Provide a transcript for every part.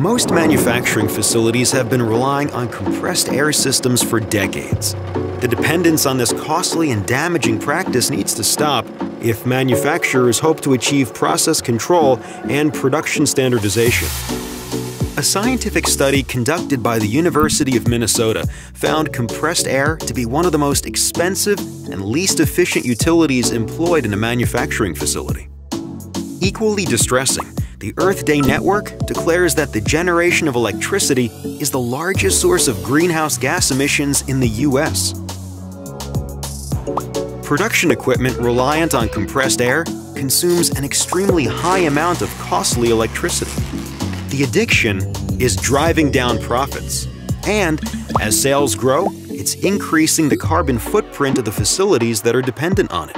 Most manufacturing facilities have been relying on compressed air systems for decades. The dependence on this costly and damaging practice needs to stop if manufacturers hope to achieve process control and production standardization. A scientific study conducted by the University of Minnesota found compressed air to be one of the most expensive and least efficient utilities employed in a manufacturing facility. Equally distressing, the Earth Day Network declares that the generation of electricity is the largest source of greenhouse gas emissions in the U.S. Production equipment reliant on compressed air consumes an extremely high amount of costly electricity. The addiction is driving down profits, and as sales grow, it's increasing the carbon footprint of the facilities that are dependent on it.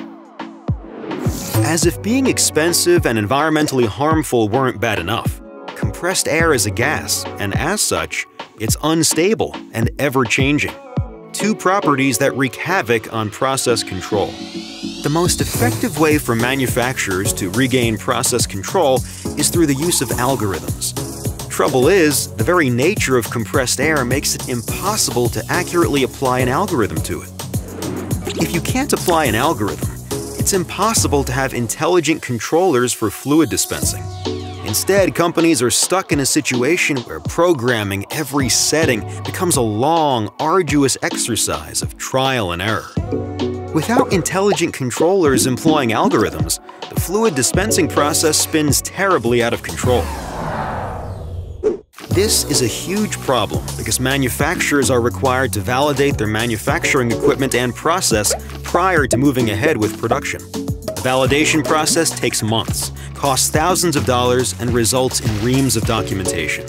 As if being expensive and environmentally harmful weren't bad enough, compressed air is a gas, and as such, it's unstable and ever-changing. Two properties that wreak havoc on process control. The most effective way for manufacturers to regain process control is through the use of algorithms. Trouble is, the very nature of compressed air makes it impossible to accurately apply an algorithm to it. If you can't apply an algorithm, it's impossible to have intelligent controllers for fluid dispensing. Instead, companies are stuck in a situation where programming every setting becomes a long, arduous exercise of trial and error. Without intelligent controllers employing algorithms, the fluid dispensing process spins terribly out of control. This is a huge problem because manufacturers are required to validate their manufacturing equipment and process prior to moving ahead with production. The validation process takes months, costs thousands of dollars, and results in reams of documentation.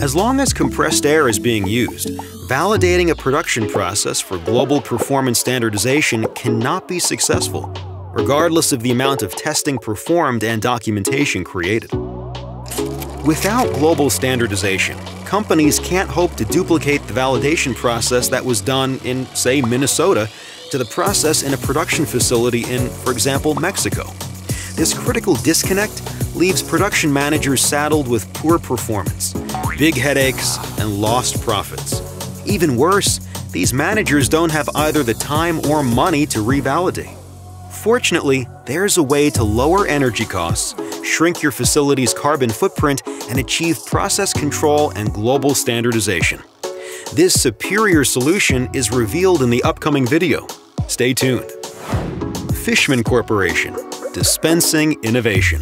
As long as compressed air is being used, validating a production process for global performance standardization cannot be successful, regardless of the amount of testing performed and documentation created. Without global standardization, companies can't hope to duplicate the validation process that was done in, say, Minnesota, to the process in a production facility in, for example, Mexico. This critical disconnect leaves production managers saddled with poor performance, big headaches, and lost profits. Even worse, these managers don't have either the time or money to revalidate. Fortunately, there's a way to lower energy costs, shrink your facility's carbon footprint, and achieve process control and global standardization. This superior solution is revealed in the upcoming video. Stay tuned. Fishman Corporation, dispensing innovation.